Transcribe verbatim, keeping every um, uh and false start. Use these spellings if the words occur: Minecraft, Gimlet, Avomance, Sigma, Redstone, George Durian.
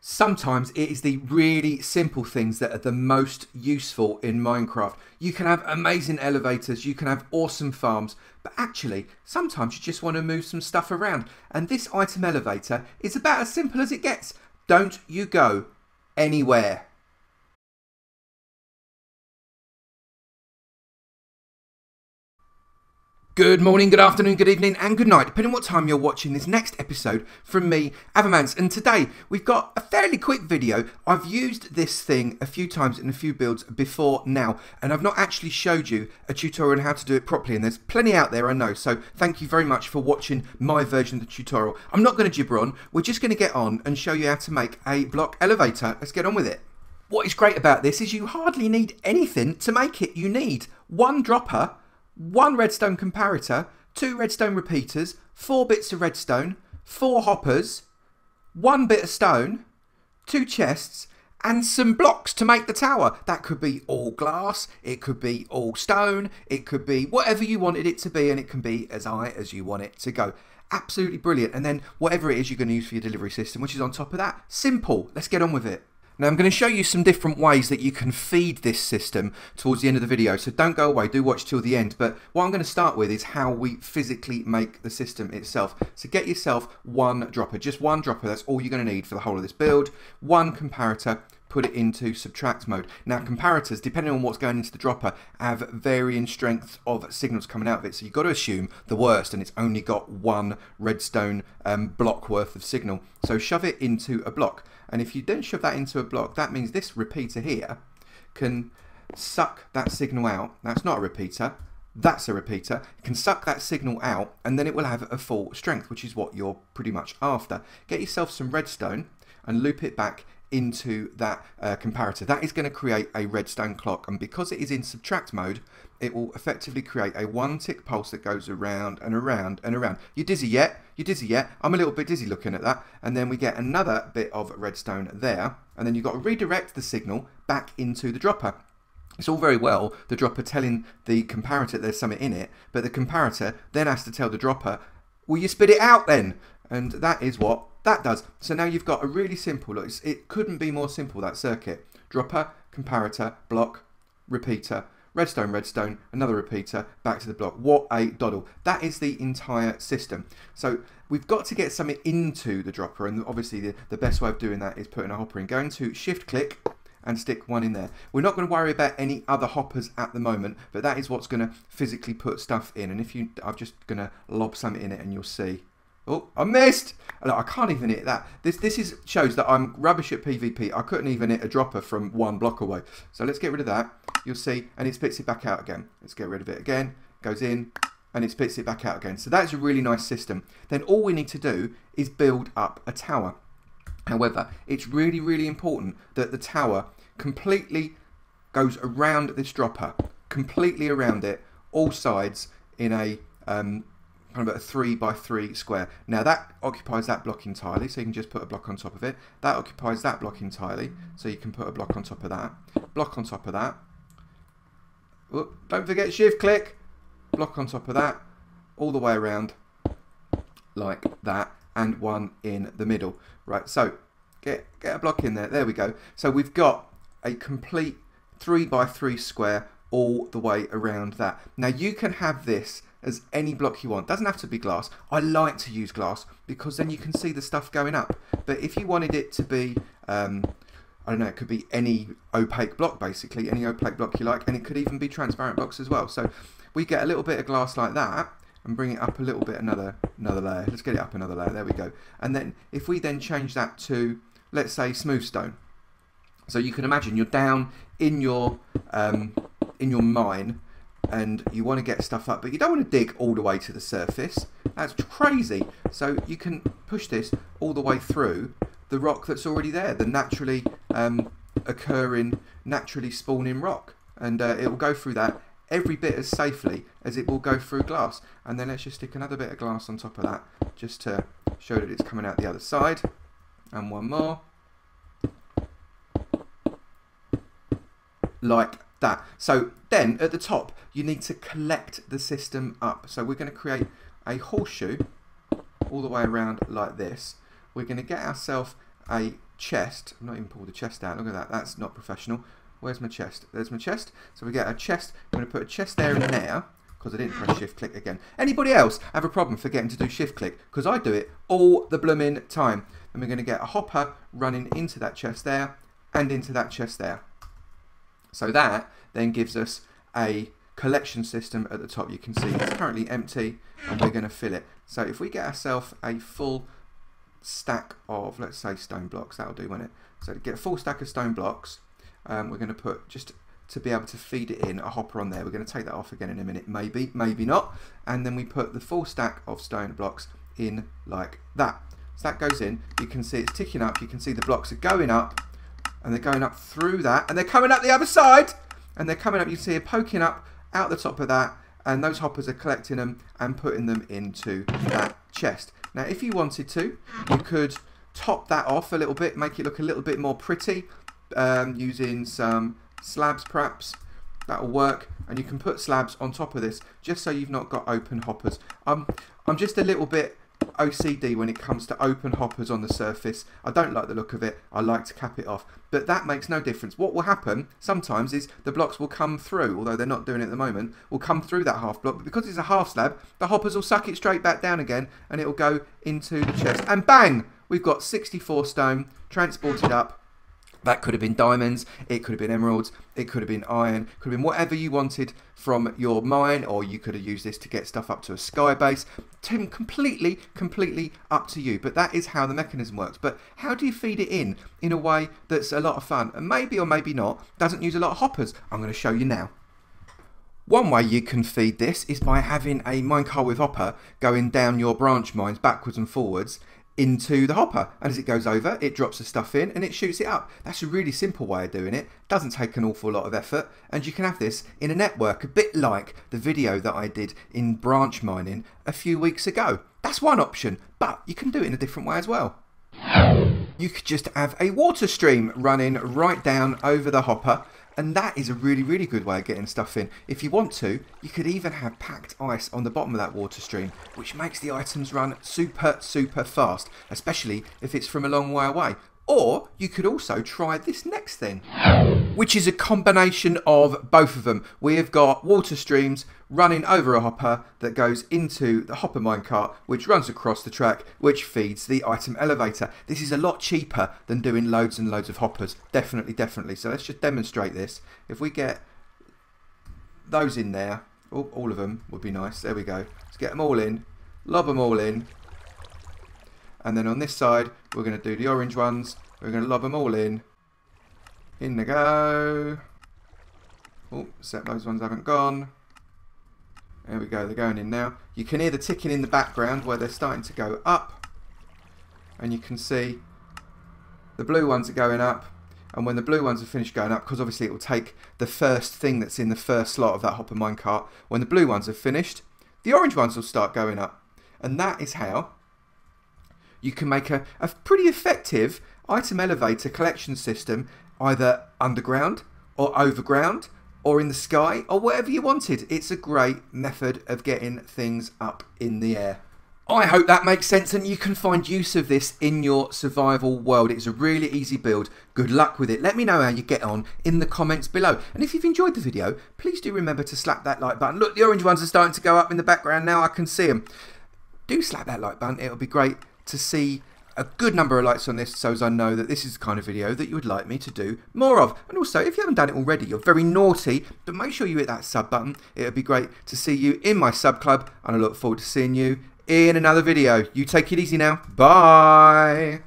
Sometimes it is the really simple things that are the most useful in Minecraft. You can have amazing elevators, you can have awesome farms, but actually sometimes you just want to move some stuff around, and this item elevator is about as simple as it gets. Don't you go anywhere. Good morning, good afternoon, good evening and good night, depending on what time you're watching this next episode from me, Avomance. And today we've got a fairly quick video. I've used this thing a few times in a few builds before now, and I've not actually showed you a tutorial on how to do it properly, and there's plenty out there, I know, so thank you very much for watching my version of the tutorial. I'm not going to gibber on, we're just going to get on and show you how to make a block elevator. Let's get on with it. What is great about this is you hardly need anything to make it. You need one dropper, one redstone comparator, two redstone repeaters, four bits of redstone, four hoppers, one bit of stone, two chests, and some blocks to make the tower. That could be all glass, it could be all stone, it could be whatever you wanted it to be, and it can be as high as you want it to go. Absolutely brilliant. And then whatever it is you're going to use for your delivery system, which is on top of that. Simple. Let's get on with it. Now I'm going to show you some different ways that you can feed this system towards the end of the video, so don't go away, do watch till the end. But what I'm going to start with is how we physically make the system itself. So get yourself one dropper, just one dropper, that's all you're going to need for the whole of this build, one comparator, put it into subtract mode. Now comparators, depending on what's going into the dropper, have varying strengths of signals coming out of it, so you've got to assume the worst, and it's only got one redstone um, block worth of signal. So shove it into a block, and if you don't shove that into a block, that means this repeater here can suck that signal out. That's not a repeater, that's a repeater. It can suck that signal out, and then it will have a full strength, which is what you're pretty much after. Get yourself some redstone and loop it back into that uh, comparator. That is going to create a redstone clock, and because it is in subtract mode, it will effectively create a one tick pulse that goes around and around and around. You dizzy yet? You dizzy yet? I'm a little bit dizzy looking at that. And then we get another bit of redstone there, and then you've got to redirect the signal back into the dropper. It's all very well the dropper telling the comparator there's something in it, but the comparator then has to tell the dropper, will you spit it out then? And that is what that does. So now you've got a really simple look. It couldn't be more simple, that circuit. Dropper, comparator, block, repeater, redstone, redstone, another repeater, back to the block. What a doddle. That is the entire system. So we've got to get something into the dropper, and obviously the, the best way of doing that is putting a hopper in. Going to shift click and stick one in there. We're not going to worry about any other hoppers at the moment, but that is what's going to physically put stuff in. And if you, I'm just going to lob something in it and you'll see. Oh, I missed! Look, I can't even hit that. This this is shows that I'm rubbish at P V P. I couldn't even hit a dropper from one block away. So let's get rid of that. You'll see, and it spits it back out again. Let's get rid of it again. Goes in, and it spits it back out again. So that's a really nice system. Then all we need to do is build up a tower. However, it's really, really important that the tower completely goes around this dropper. Completely around it, all sides in a... Um, kind of a three by three square. Now that occupies that block entirely, so you can just put a block on top of it. That occupies that block entirely, so you can put a block on top of that. Block on top of that. Oop, don't forget shift click. Block on top of that. All the way around like that, and one in the middle. Right, so get, get a block in there. There we go. So we've got a complete three by three square all the way around that. Now you can have this as any block you want. Doesn't have to be glass. I like to use glass because then you can see the stuff going up. But if you wanted it to be, um, I don't know, it could be any opaque block basically, any opaque block you like, and it could even be transparent blocks as well. So we get a little bit of glass like that and bring it up a little bit, another another layer. Let's get it up another layer. There we go. And then if we then change that to, let's say, smooth stone. So you can imagine you're down in your um, in your mine, and you want to get stuff up, but you don't want to dig all the way to the surface. That's crazy. So you can push this all the way through the rock that's already there, the naturally um, occurring, naturally spawning rock. And uh, it will go through that every bit as safely as it will go through glass. And then let's just stick another bit of glass on top of that, just to show that it's coming out the other side. And one more. Like that. So then at the top you need to collect the system up, so we're going to create a horseshoe all the way around like this. We're going to get ourselves a chest. I've not even pulled the chest out. Look at that. That's not professional. Where's my chest? There's my chest. So we get a chest. I'm going to put a chest there and there because I didn't press shift click again. Anybody else have a problem forgetting to do shift click? Because I do it all the blooming time. And we're going to get a hopper running into that chest there and into that chest there. So that then gives us a collection system at the top. You can see it's currently empty and we're going to fill it. So if we get ourselves a full stack of, let's say, stone blocks, that'll do, won't it? So to get a full stack of stone blocks, um, we're going to put, just to be able to feed it in, a hopper on there. We're going to take that off again in a minute, maybe, maybe not. And then we put the full stack of stone blocks in like that. So that goes in. You can see it's ticking up. You can see the blocks are going up and they're going up through that and they're coming up the other side and they're coming up. You can see it poking up out the top of that, and those hoppers are collecting them and putting them into that chest. Now, if you wanted to, you could top that off a little bit, make it look a little bit more pretty, um, using some slabs perhaps. That'll work, and you can put slabs on top of this just so you've not got open hoppers. Um, I'm just a little bit O C D when it comes to open hoppers on the surface. I don't like the look of it. I like to cap it off, but that makes no difference. What will happen sometimes is the blocks will come through, although they're not doing it at the moment, will come through that half block, but because it's a half slab, the hoppers will suck it straight back down again and it will go into the chest, and bang, we've got sixty-four stone transported up. That could have been diamonds, it could have been emeralds, it could have been iron, could have been whatever you wanted from your mine, or you could have used this to get stuff up to a sky base. Tim, completely, completely up to you, but that is how the mechanism works. But how do you feed it in in a way that's a lot of fun, and maybe or maybe not, doesn't use a lot of hoppers? I'm going to show you now. One way you can feed this is by having a minecart with hopper going down your branch mines backwards and forwards into the hopper, and as it goes over it drops the stuff in and it shoots it up. That's a really simple way of doing it, doesn't take an awful lot of effort, and you can have this in a network, a bit like the video that I did in branch mining a few weeks ago. That's one option, but you can do it in a different way as well. You could just have a water stream running right down over the hopper, and that is a really, really good way of getting stuff in. If you want to, you could even have packed ice on the bottom of that water stream, which makes the items run super, super fast, especially if it's from a long way away. Or you could also try this next thing, which is a combination of both of them. We have got water streams running over a hopper that goes into the hopper minecart, which runs across the track, which feeds the item elevator. This is a lot cheaper than doing loads and loads of hoppers. Definitely, definitely. So let's just demonstrate this. If we get those in there, oh, all of them would be nice. There we go. Let's get them all in, lob them all in. And then on this side, we're going to do the orange ones. We're going to lob them all in. In they go. Oh, except those ones haven't gone. There we go, they're going in now. You can hear the ticking in the background where they're starting to go up. And you can see the blue ones are going up. And when the blue ones are finished going up, because obviously it will take the first thing that's in the first slot of that hopper minecart, when the blue ones are finished, the orange ones will start going up. And that is how you can make a, a pretty effective item elevator collection system, either underground or overground or in the sky or wherever you wanted. It's a great method of getting things up in the air. I hope that makes sense and you can find use of this in your survival world. It's a really easy build. Good luck with it. Let me know how you get on in the comments below. And if you've enjoyed the video, please do remember to slap that like button. Look, the orange ones are starting to go up in the background now. I can see them. Do slap that like button. It'll be great to see a good number of likes on this, so as I know that this is the kind of video that you would like me to do more of. And also, if you haven't done it already, you're very naughty, but make sure you hit that sub button. It would be great to see you in my sub club, and I look forward to seeing you in another video. You take it easy now. Bye.